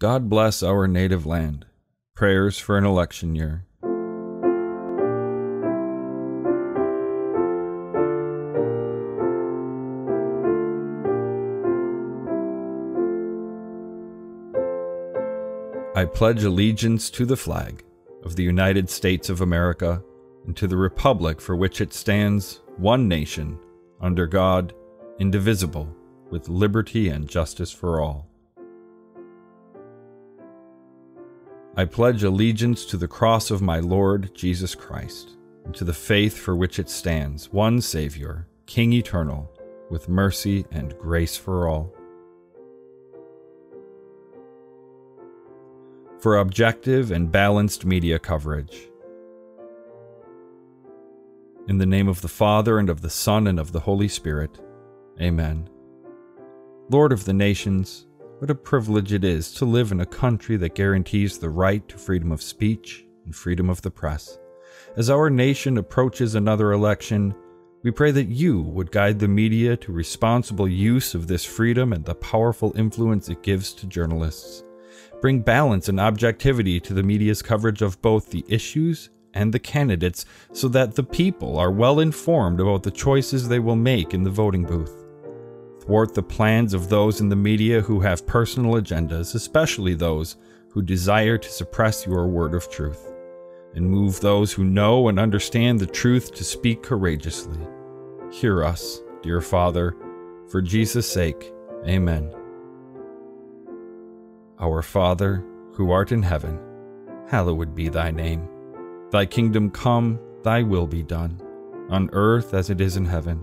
God bless our native land. Prayers for an election year. I pledge allegiance to the flag of the United States of America and to the republic for which it stands, one nation, under God, indivisible, with liberty and justice for all. I pledge allegiance to the cross of my Lord Jesus Christ, and to the faith for which it stands, one Savior, King eternal, with mercy and grace for all. For objective and balanced media coverage. In the name of the Father, and of the Son, and of the Holy Spirit. Amen. Lord of the nations, what a privilege it is to live in a country that guarantees the right to freedom of speech and freedom of the press. As our nation approaches another election, we pray that you would guide the media to responsible use of this freedom and the powerful influence it gives to journalists. Bring balance and objectivity to the media's coverage of both the issues and the candidates so that the people are well informed about the choices they will make in the voting booth. Thwart the plans of those in the media who have personal agendas, especially those who desire to suppress your word of truth, and move those who know and understand the truth to speak courageously. Hear us, dear Father, for Jesus' sake. Amen. Our Father, who art in heaven, hallowed be thy name. Thy kingdom come, thy will be done, on earth as it is in heaven.